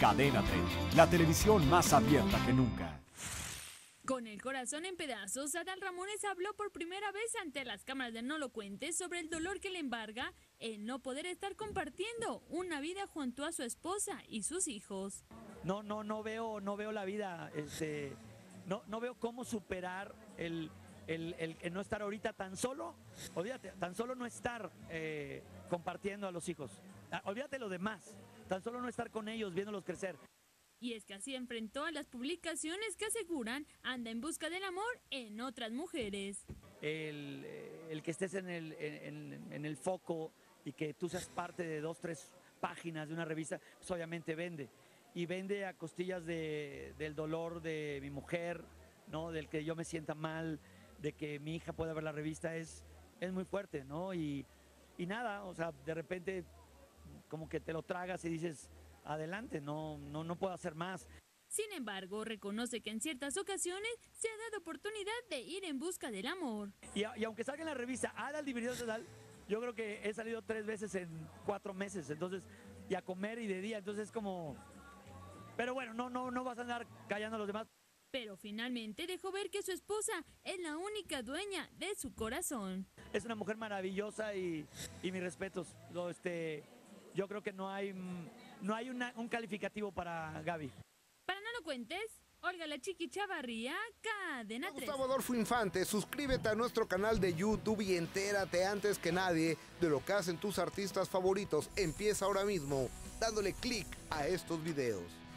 Cadena Tres, la televisión más abierta que nunca. Con el corazón en pedazos, Adal Ramones habló por primera vez ante las cámaras de No Lo Cuentes sobre el dolor que le embarga el no poder estar compartiendo una vida junto a su esposa y sus hijos. No veo la vida, no veo cómo superar el no estar ahorita tan solo, olvídate, tan solo no estar compartiendo a los hijos, olvídate lo demás, tan solo no estar con ellos, viéndolos crecer. Y es que así enfrentó a las publicaciones que aseguran anda en busca del amor en otras mujeres. El que estés en el foco y que tú seas parte de 2, 3 páginas de una revista, pues obviamente vende. Y vende a costillas del dolor de mi mujer, ¿no? Del que yo me sienta mal, de que mi hija pueda ver la revista, es muy fuerte, ¿no? Y nada, o sea, de repente como que te lo tragas y dices, adelante, no puedo hacer más. Sin embargo, reconoce que en ciertas ocasiones se ha dado oportunidad de ir en busca del amor. Y aunque salga en la revista Adal, Divididos, Adal, yo creo que he salido 3 veces en 4 meses, entonces, y a comer y de día, entonces es como... Pero bueno, no vas a andar callando a los demás. Pero finalmente dejó ver que su esposa es la única dueña de su corazón. Es una mujer maravillosa y mis respetos. Yo creo que no hay un calificativo para Gaby. Para No Lo Cuentes, Olga La Chiqui Chavarría, Cadena Tres. Gustavo Adolfo Infante, suscríbete a nuestro canal de YouTube y entérate antes que nadie de lo que hacen tus artistas favoritos. Empieza ahora mismo dándole clic a estos videos.